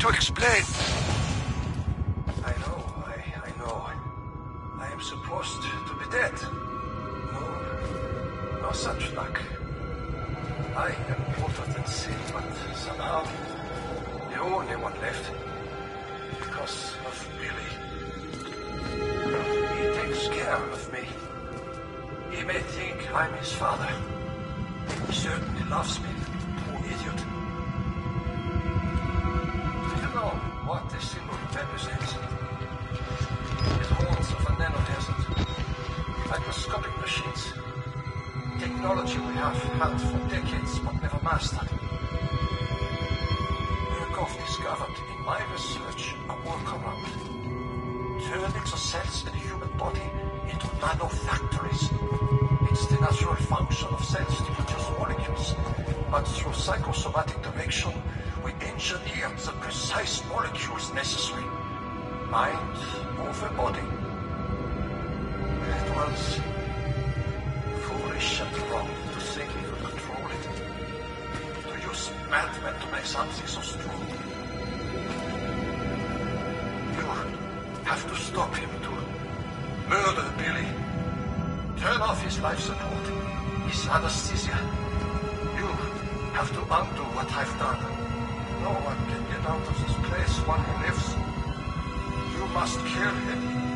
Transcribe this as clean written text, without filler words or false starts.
to explain. I know, I know. I am supposed to be dead. No such luck. I am older than Sid, but somehow the only one left. Because of Billy. He takes care of me. He may think I'm his father. He certainly loves me, poor idiot. I don't know what this symbol represents. It horns of a nano-desert. Microscopic machines. Technology we have had for decades but never mastered. Murkoff discovered in my research a workaround. Turn exocells in the human body into nanofactories. It's the natural function of cells to produce molecules, but through psychosomatic direction, we engineered the precise molecules necessary. Mind over body. It was foolish and wrong to think we could control it. To use madmen to make something so strong. You have to stop him to murder Billy. Turn off his life support, his anesthesia. You have to undo what I've done. No one can get out of this place while he lives. You must kill him.